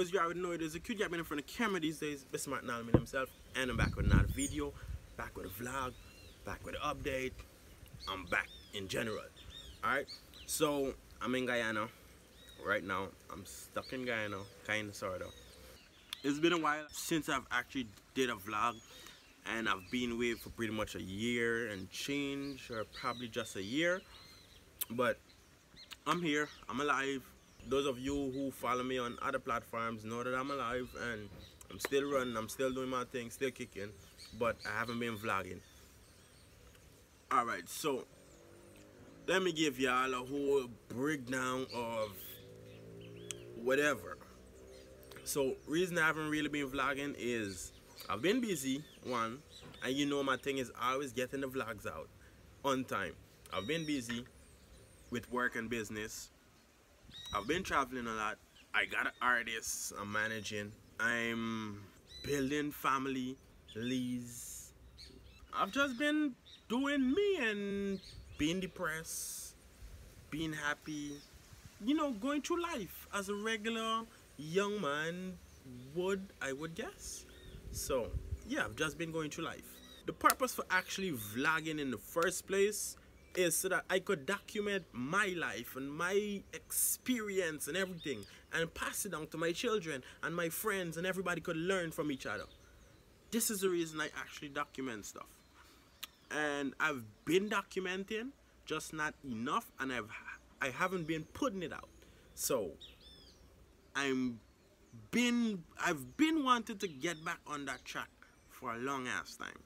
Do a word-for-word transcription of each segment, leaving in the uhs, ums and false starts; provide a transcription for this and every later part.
was, you already know it is a cute guy in front of the camera these days. It's Martain Al-ameen himself, and I'm back with another video, back with a vlog, back with an update. I'm back in general. Alright, so I'm in Guyana right now. I'm stuck in Guyana, kinda sorta. It's been a while since I've actually did a vlog, and I've been away for pretty much a year and change, or probably just a year. But I'm here, I'm alive. Those of you who follow me on other platforms know that I'm alive, and I'm still running, I'm still doing my thing, still kicking, but I haven't been vlogging. Alright, so let me give y'all a whole breakdown of whatever. So reason I haven't really been vlogging is I've been busy, one, and you know my thing is always getting the vlogs out on time. I've been busy with work and business. I've been traveling a lot. I got an artist I'm managing. I'm building family, lease. I've just been doing me and being depressed, being happy, you know, going through life as a regular young man would, I would guess. So yeah, I've just been going through life. The purpose for actually vlogging in the first place is so that I could document my life and my experience and everything, and pass it down to my children and my friends, and everybody could learn from each other. This is the reason I actually document stuff. And I've been documenting, just not enough, and I've I haven't been putting it out. So I'm been I've been wanting to get back on that track for a long ass time.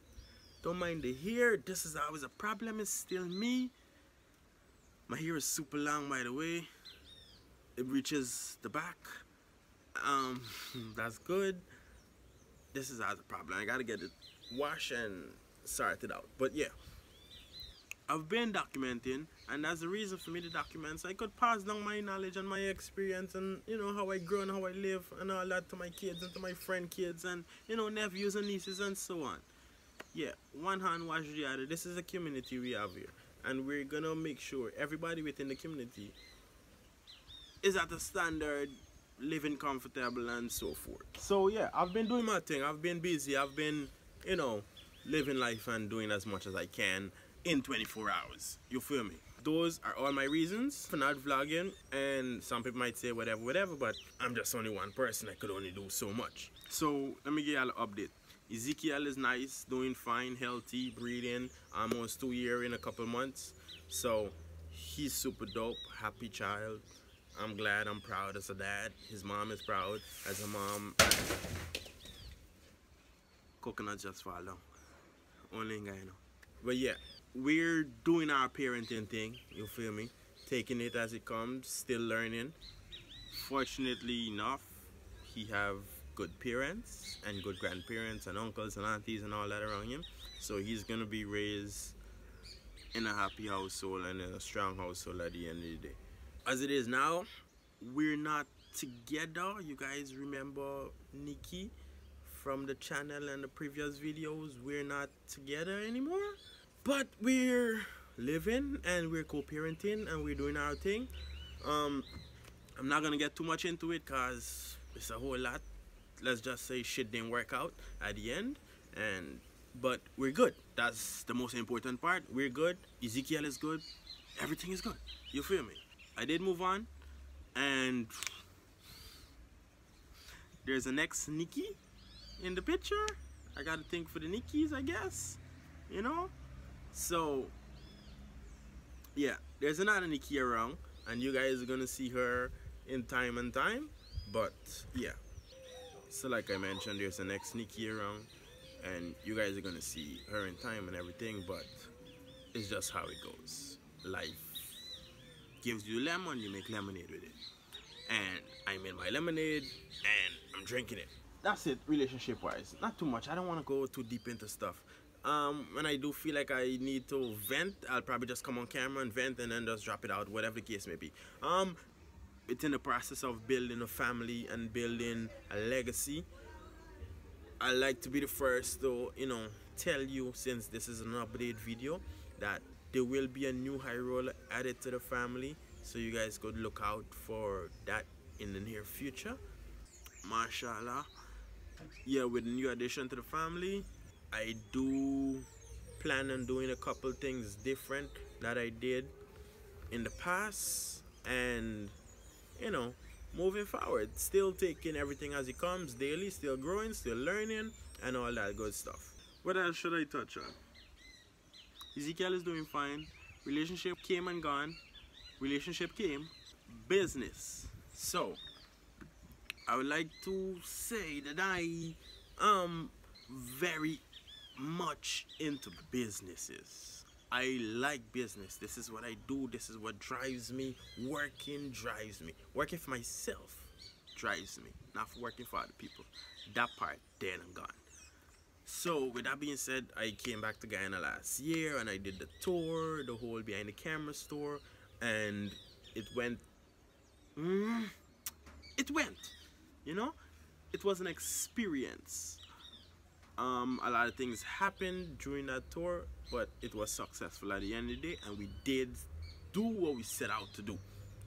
Don't mind the hair, this is always a problem, it's still me. My hair is super long, by the way. It reaches the back. Um, that's good. This is always a problem. I gotta get it washed and sorted out. But yeah, I've been documenting, and that's the reason for me to document, so I could pass down my knowledge and my experience, and you know, how I grow and how I live and all that, to my kids and to my friend kids and, you know, nephews and nieces and so on. Yeah, one hand wash the other. This is the community we have here, and we're gonna make sure everybody within the community is at a standard, living comfortable and so forth. So yeah, I've been doing my thing. I've been busy. I've been, you know, living life and doing as much as I can in twenty-four hours. You feel me? Those are all my reasons for not vlogging, and some people might say whatever, whatever, but I'm just only one person. I could only do so much. So let me give y'all an update. Ezekiel is nice, doing fine, healthy, breathing, almost two years in a couple months. So he's super dope, happy child. I'm glad, I'm proud as a dad. His mom is proud as a mom. Coconut just fall down. Only in Guyana. But yeah, we're doing our parenting thing, you feel me? Taking it as it comes, still learning. Fortunately enough, he have good parents and good grandparents and uncles and aunties and all that around him, so he's gonna be raised in a happy household and in a strong household at the end of the day. As it is now, we're not together. You guys remember Nikki from the channel and the previous videos? We're not together anymore, but we're living and we're co-parenting and we're doing our thing. um I'm not gonna get too much into it because it's a whole lot. Let's just say shit didn't work out at the end, and but we're good. That's the most important part. We're good. Ezekiel is good. Everything is good. You feel me? I did move on, and there's an ex Nikki in the picture. I got to think for the Nikki's, I guess. You know? So yeah, there's another Nikki around, and you guys are gonna see her in time and time. But yeah. So like I mentioned, there's an ex Nikki around, and you guys are gonna see her in time and everything, but it's just how it goes. Life gives you lemon, you make lemonade with it. And I made my lemonade, and I'm drinking it. That's it, relationship-wise. Not too much, I don't wanna go too deep into stuff. Um, when I do feel like I need to vent, I'll probably just come on camera and vent and then just drop it out, whatever the case may be. Um, It's in the process of building a family and building a legacy. I like to be the first to, you know, tell you, since this is an update video, that there will be a new high roller added to the family. So you guys could look out for that in the near future. mashallah. Yeah, with new addition to the family, I do plan on doing a couple things different that I did in the past, and you know, moving forward, still taking everything as it comes daily, still growing, still learning, and all that good stuff. What else should I touch on? Ezekiel is doing fine. Relationship came and gone. Relationship came. Business. So I would like to say that I am very much into businesses. I like business. This is what I do. This is what drives me. Working drives me. Working for myself drives me, not for working for other people. That part, then I'm gone. So with that being said, I came back to Guyana last year and I did the tour, the whole behind the camera store, and it went mm, it went you know, it was an experience. Um, a lot of things happened during that tour, but it was successful at the end of the day, and we did do what we set out to do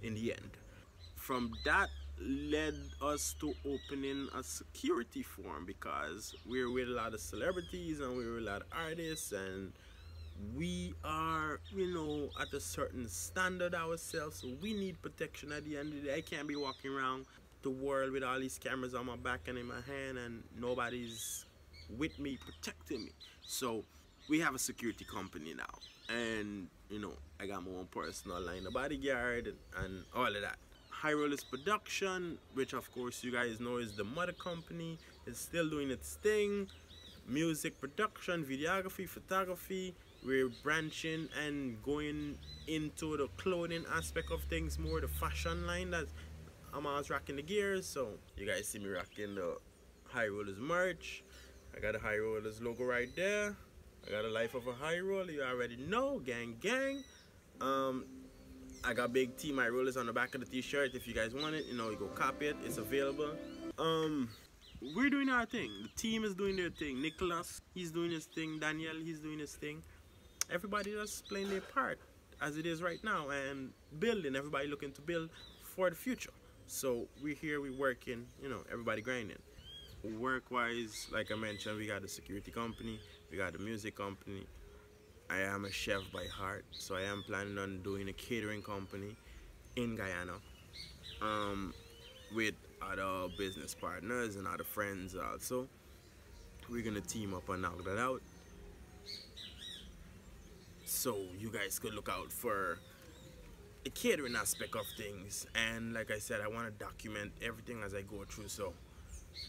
in the end. From that led us to opening a security firm, because we're with a lot of celebrities and we're with a lot of artists, and we are, you know, at a certain standard ourselves, so we need protection at the end of the day. I can't be walking around the world with all these cameras on my back and in my hand and nobody's with me protecting me. So we have a security company now, and you know, I got my own personal line, a bodyguard, and, and all of that. High Rollas Production, which of course you guys know is the mother company, is still doing its thing. Music production, videography, photography. We're branching and going into the clothing aspect of things more, the fashion line that I'm always rocking the gears. So you guys see me rocking the High Rollas merch. I got a High Rollas logo right there. I got a life of a high roller, you already know, gang gang. Um, I got big T My Rollers on the back of the t-shirt. If you guys want it, you know, you go copy it, it's available. Um, we're doing our thing. The team is doing their thing. Nicholas, he's doing his thing. Daniel, he's doing his thing. Everybody just playing their part as it is right now, and building, everybody looking to build for the future. So we're here, we're working, you know, everybody grinding. Work-wise, like I mentioned, we got the security company, we got the music company. I am a chef by heart, so I am planning on doing a catering company in Guyana, um, with other business partners and other friends also. We're gonna team up and knock that out. So you guys could look out for the catering aspect of things, and like I said, I want to document everything as I go through, so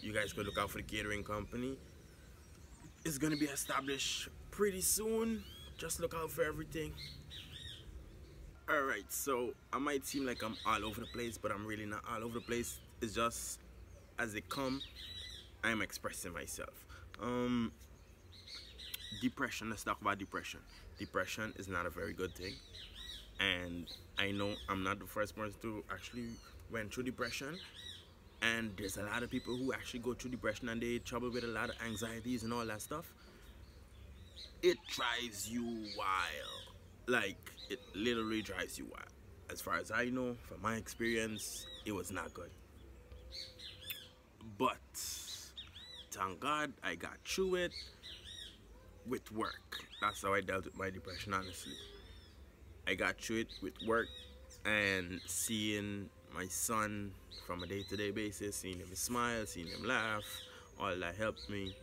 you guys could look out for the catering company. It's gonna be established pretty soon. Just look out for everything. Alright, so I might seem like I'm all over the place, but I'm really not all over the place. It's just as it come, I'm expressing myself. Um, depression, let's talk about depression. Depression is not a very good thing, and I know I'm not the first person to actually went through depression, and there's a lot of people who actually go through depression and they trouble with a lot of anxieties and all that stuff. It drives you wild. Like, it literally drives you wild. As far as I know, from my experience, it was not good. But thank God I got through it with work. That's how I dealt with my depression, honestly. I got through it with work and seeing my son from a day-to-day basis, seeing him smile, seeing him laugh, all that helped me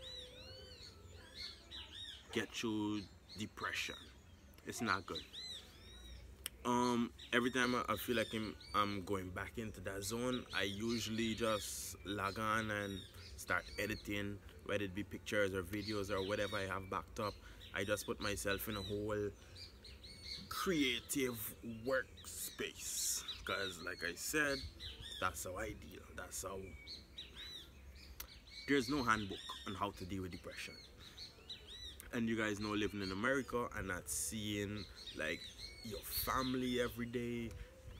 get through depression. It's not good. Um, every time I feel like I'm, I'm going back into that zone, I usually just log on and start editing, whether it be pictures or videos or whatever I have backed up. I just put myself in a whole creative workspace, because like I said, that's how I deal. That's how. There's no handbook on how to deal with depression, and you guys know, living in America and not seeing like your family every day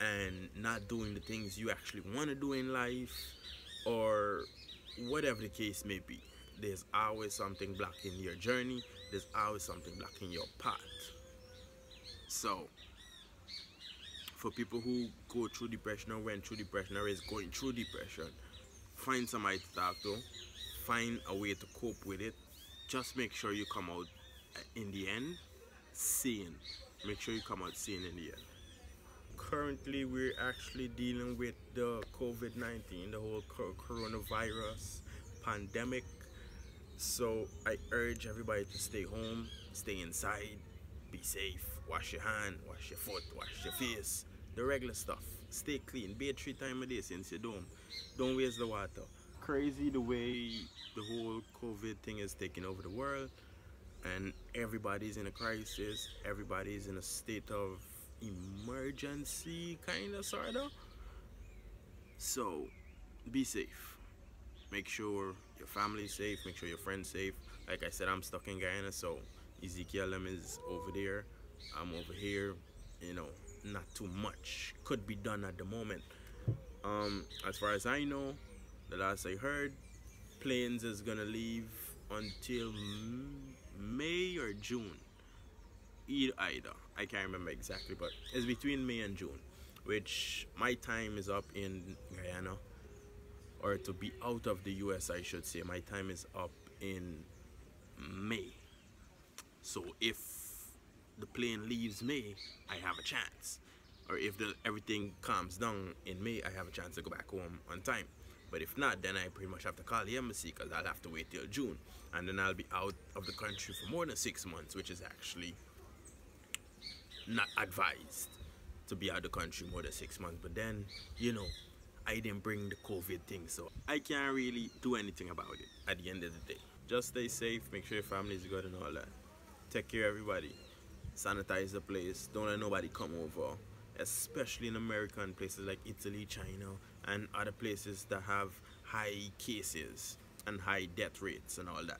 and not doing the things you actually want to do in life, or whatever the case may be, there's always something blocking your journey, there's always something blocking your path. So for people who go through depression or went through depression or is going through depression, find somebody to talk to, find a way to cope with it. Just make sure you come out in the end sane. Make sure you come out sane in the end. Currently, we're actually dealing with the COVID nineteen, the whole coronavirus pandemic. So I urge everybody to stay home, stay inside, be safe, wash your hand, wash your foot, wash your face, the regular stuff. Stay clean, bathe three times a day since you're home. Don't waste the water. Crazy the way the whole COVID thing is taking over the world, and everybody's in a crisis, everybody's in a state of emergency, kind of, sort of. So be safe. Make sure your family's safe, make sure your friend's safe. Like I said, I'm stuck in Guyana, so Ezekiel is over there, I'm over here. You know, not too much could be done at the moment. Um, as far as I know, the last I heard, planes is gonna leave until May or June, either, I can't remember exactly, but it's between May and June, which my time is up in Guyana, or to be out of the U S I should say. My time is up in May, so if the plane leaves May, I have a chance, or if the, everything calms down in May, I have a chance to go back home on time. But if not, then I pretty much have to call the embassy, because I'll have to wait till June, and then I'll be out of the country for more than six months, which is actually not advised to be out of the country more than six months. But then, you know, I didn't bring the COVID thing, so I can't really do anything about it at the end of the day. Just stay safe, make sure your family's good and all that. Take care everybody, sanitize the place, don't let nobody come over, especially in America and places like Italy, China, and other places that have high cases and high death rates and all that.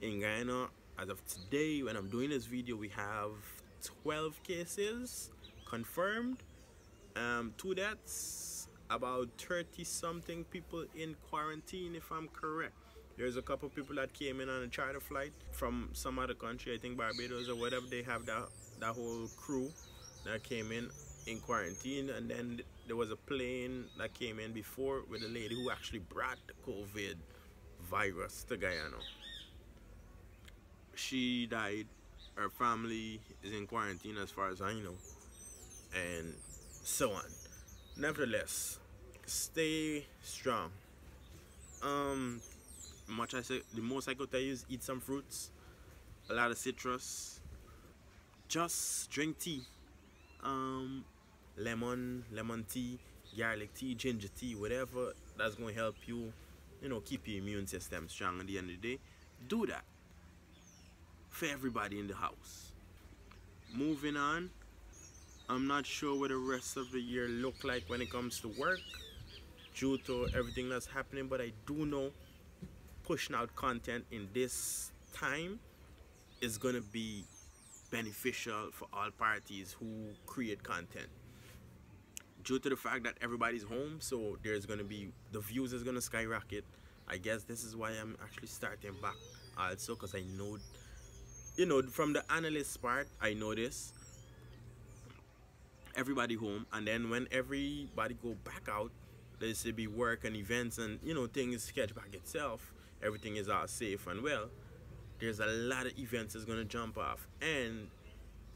In Guyana, as of today when I'm doing this video, we have twelve cases confirmed, um, two deaths, about thirty something people in quarantine if I'm correct. There's a couple people that came in on a charter flight from some other country, I think Barbados or whatever. They have that, that whole crew that came in in quarantine, and then there was a plane that came in before with a lady who actually brought the COVID virus to Guyana. She died. Her family is in quarantine as far as I know, and so on. Nevertheless, stay strong. Um, much I say, the most I could tell you is eat some fruits, a lot of citrus, just drink tea, um, lemon, lemon tea, garlic tea, ginger tea, whatever. That's gonna help you, you know, keep your immune system strong. At the end of the day, do that for everybody in the house. Moving on, I'm not sure what the rest of the year look like when it comes to work due to everything that's happening, but I do know pushing out content in this time is gonna be beneficial for all parties who create content, due to the fact that everybody's home. So there's gonna be, the views is gonna skyrocket. I guess this is why I'm actually starting back also, because I know, you know, from the analyst part, I know this. Everybody home, and then when everybody go back out, there should be work and events and, you know, things sketch back itself. Everything is all safe and well. There's a lot of events that's gonna jump off, and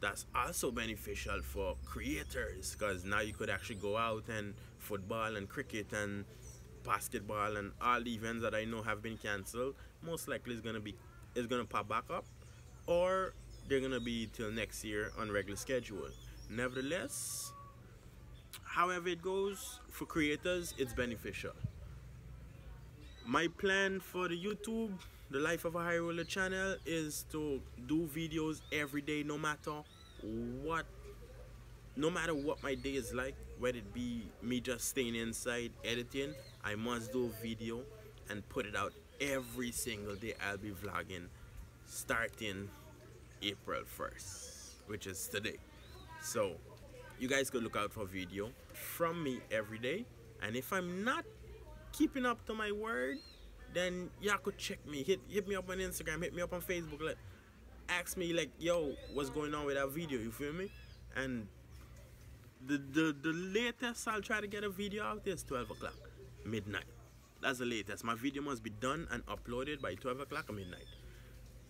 that's also beneficial for creators, because now you could actually go out and football and cricket and basketball and all the events that I know have been cancelled. Most likely is gonna be, it's gonna pop back up, or they're gonna be till next year on regular schedule. Nevertheless, however it goes, for creators it's beneficial. My plan for the YouTube, the Life of a High Roller channel, is to do videos every day, no matter what, no matter what my day is like, whether it be me just staying inside editing. I must do a video and put it out every single day. I'll be vlogging starting April first, which is today. So you guys could look out for video from me every day, and if I'm not keeping up to my word, then y'all could check me, hit hit me up on Instagram, hit me up on Facebook, like, ask me like, yo, what's going on with that video, you feel me? And the the, the latest I'll try to get a video out is twelve o'clock midnight. That's the latest. My video must be done and uploaded by twelve o'clock or midnight.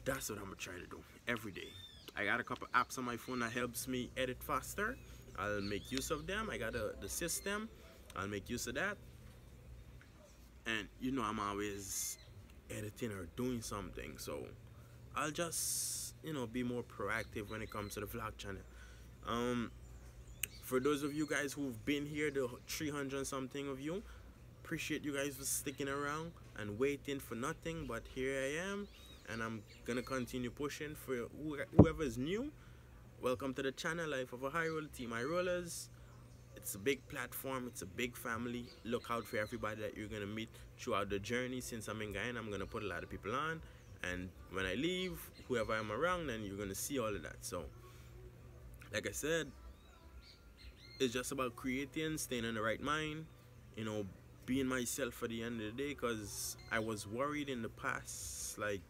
That's what I'm gonna try to do every day. I got a couple apps on my phone that helps me edit faster. I'll make use of them. I got a, the system. I'll make use of that. And you know I'm always editing or doing something, so I'll just, you know, be more proactive when it comes to the vlog channel. Um, for those of you guys who've been here, the three hundred something of you, appreciate you guys for sticking around and waiting for nothing, but here I am, and I'm gonna continue pushing. For whoever is new, welcome to the channel, Life of a High Roller Team, High Rollers. It's a big platform, it's a big family. Look out for everybody that you're gonna meet throughout the journey. Since I'm in Guyana, I'm gonna put a lot of people on, and when I leave, whoever I'm around, then you're gonna see all of that. So like I said, it's just about creating, staying in the right mind, you know, being myself for the end of the day, because I was worried in the past, like,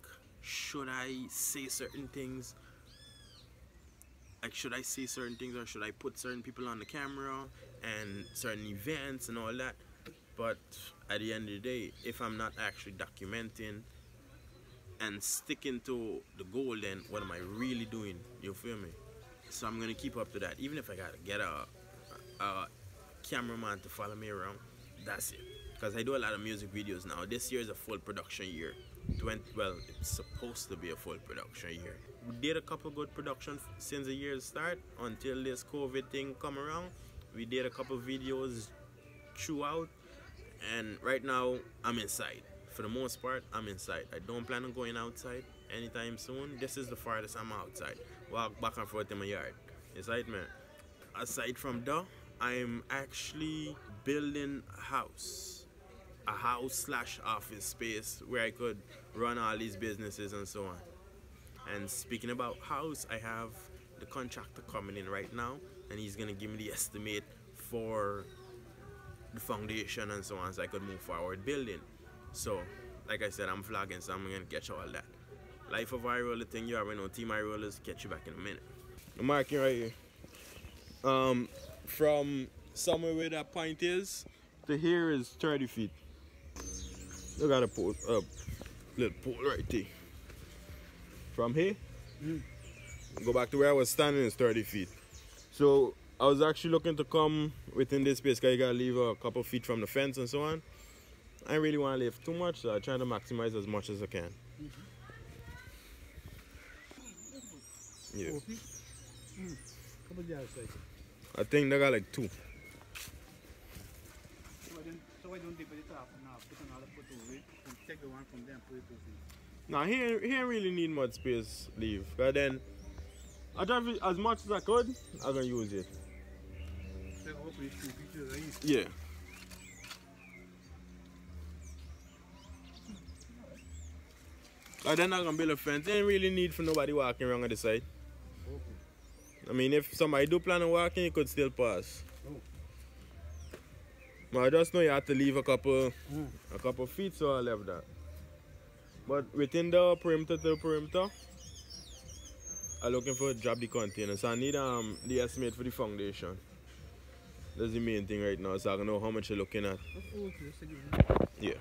should I say certain things? Like, should I say certain things, or should I put certain people on the camera and certain events and all that? But at the end of the day, if I'm not actually documenting and sticking to the goal, then what am I really doing? You feel me? So I'm gonna keep up to that. Even if I gotta get a, a cameraman to follow me around, that's it. Because I do a lot of music videos now. This year is a full production year. twenty, well, it's supposed to be a full production year. We did a couple good productions since the year's start until this COVID thing come around. We did a couple videos throughout, and right now I'm inside. For the most part, I'm inside. I don't plan on going outside anytime soon. This is the farthest I'm outside. Walk back and forth in my yard. It's right, man. Aside from that, I'm actually building a house. A house slash office space where I could run all these businesses and so on. And speaking about house, I have the contractor coming in right now, and he's gonna give me the estimate for the foundation and so on, so I could move forward building. So like I said, I'm vlogging, so I'm gonna catch all that. Life of High Roller thing, you already know. Team High Rollers, catch you back in a minute. I'm marking right here. Um, from somewhere where that point is to here is thirty feet. Look at a pole, a little pole right there. From here, mm. go back to where I was standing is thirty feet. So I was actually looking to come within this space, because you gotta leave a couple feet from the fence and so on. I really want to leave too much, so I try to maximize as much as I can. Yeah. I think they got like two. So why don't they put it up now? Put another foot away and take the one from there and put it over. Nah, he, he ain't really need much space leave. But then I drive it as much as I could, I'm gonna use it. Yeah. But then I'm gonna build a fence. They ain't really need for nobody walking around on the side. I mean, if somebody do plan on walking, you could still pass. But I just know you have to leave a couple a couple feet, so I left that. But within the perimeter to the perimeter, I'm looking for drop the containers. So I need um the estimate for the foundation. That's the main thing right now, so I can know how much you're looking at. Yeah.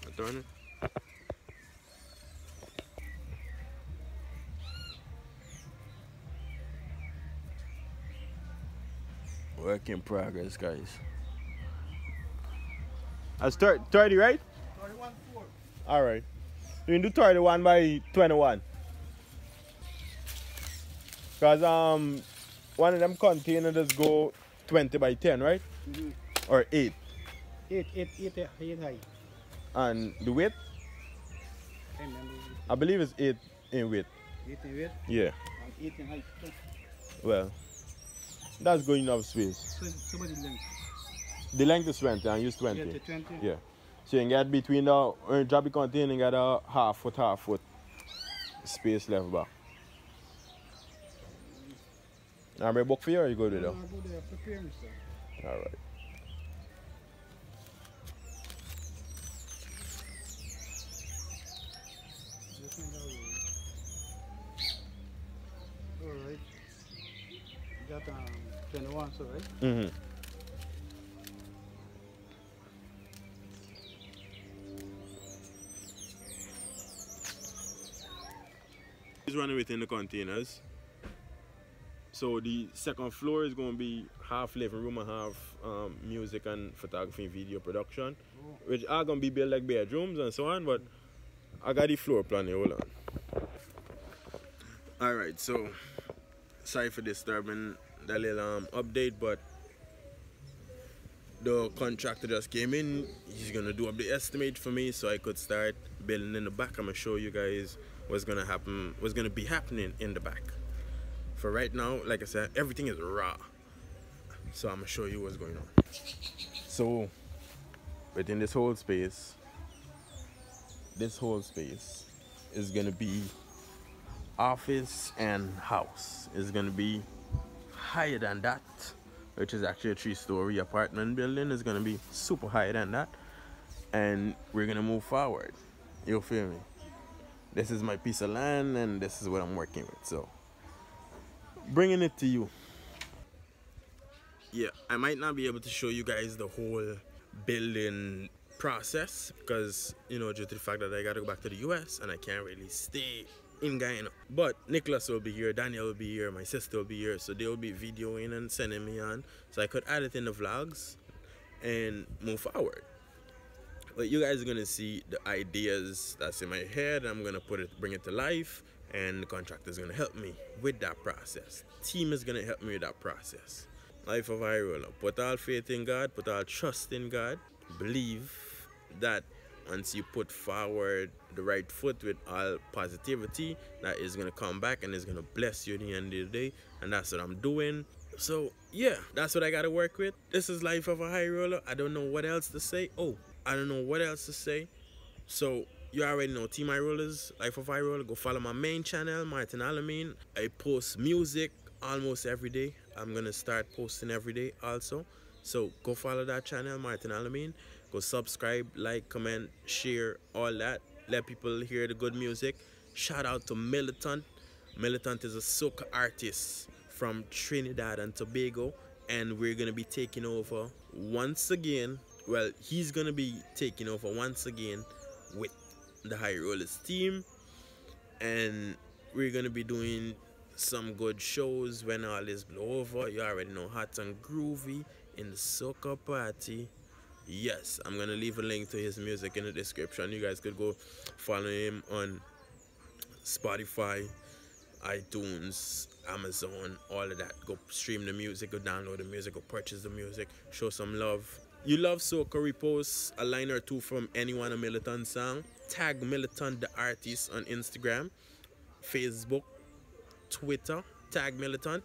I turn it. Work in progress, guys. That's thirty, right? thirty-one four. All right. You can do thirty-one by twenty-one. Because um, one of them containers just go twenty by ten, right? Mm-hmm. Or eight. eight. eight, eight, eight high. And the width? I, I believe it's eight in width. eight in width? Yeah. And eight in height. Well. That's going enough space. So, so what is the length? The length is twenty, I use twenty. Yeah, twenty. Yeah. So you can get between the uh, drop it container and get a half foot, half foot space left back. Mm. I'm ready book for you, or you go to no, that? No, I go there, prepare me, sir. All right. All right. Got um, twenty-one, so right? Mm-hmm. is running within the containers. So the second floor is going to be half living room and half um, music and photography and video production, which are going to be built like bedrooms and so on, but I got the floor plan here, hold on. Alright, so sorry for disturbing that little um, update, but the contractor just came in. He's going to do up the estimate for me so I could start building in the back. I'm going to show you guys what's going to happen, what's going to be happening in the back. For right now, like I said, everything is raw. So I'm gonna show you what's going on. So within this whole space, this whole space is gonna be office and house. It's gonna be higher than that, which is actually a three-story apartment building. It's gonna be super higher than that. And we're gonna move forward. You feel me? This is my piece of land and this is what I'm working with, so. Bringing it to you. Yeah, I might not be able to show you guys the whole building process because, you know, due to the fact that I gotta go back to the U S and I can't really stay in Guyana. But Nicholas will be here, Daniel will be here, my sister will be here, so they'll be videoing and sending me on so I could add it in the vlogs and move forward. But you guys are gonna see the ideas that's in my head. I'm gonna put it, bring it to life. And the contractor is going to help me with that process. Team is going to help me with that process. Life of High Roller. Put all faith in God. Put all trust in God. Believe that once you put forward the right foot with all positivity, that is going to come back and it's going to bless you at the end of the day. And that's what I'm doing. So, yeah. That's what I got to work with. This is Life of a High Roller. I don't know what else to say. Oh, I don't know what else to say. So... you already know, Team High Rollas, Life of High Roller. Go follow my main channel, Martain Al-ameen. I post music almost every day. I'm going to start posting every day also. So go follow that channel, Martain Al-ameen. Go subscribe, like, comment, share, all that. Let people hear the good music. Shout out to Militant. Militant is a soca artist from Trinidad and Tobago. And we're going to be taking over once again. Well, he's going to be taking over once again with the High Rollas team, and we're gonna be doing some good shows when all this blow over. You already know, hot and groovy in the soca party. Yes, I'm gonna leave a link to his music in the description. You guys could go follow him on Spotify, iTunes, Amazon, all of that. Go stream the music, go download the music, go purchase the music, show some love. You love soca, repost a line or two from anyone a Militant song. Tag Militant the artist on Instagram, Facebook, Twitter. Tag Militant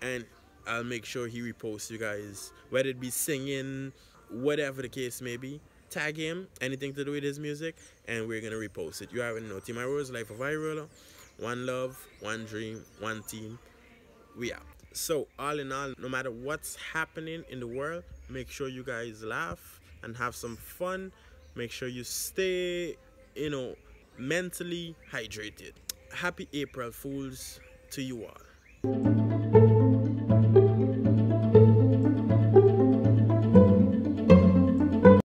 and I'll make sure he reposts you guys. Whether it be singing, whatever the case may be, tag him, anything to do with his music, and we're going to repost it. You already know, Team High Rollas, Life of High Roller. One love, one dream, one team. We out. So all in all, no matter what's happening in the world, make sure you guys laugh and have some fun. Make sure you stay, you know, mentally hydrated. Happy April Fools to you all.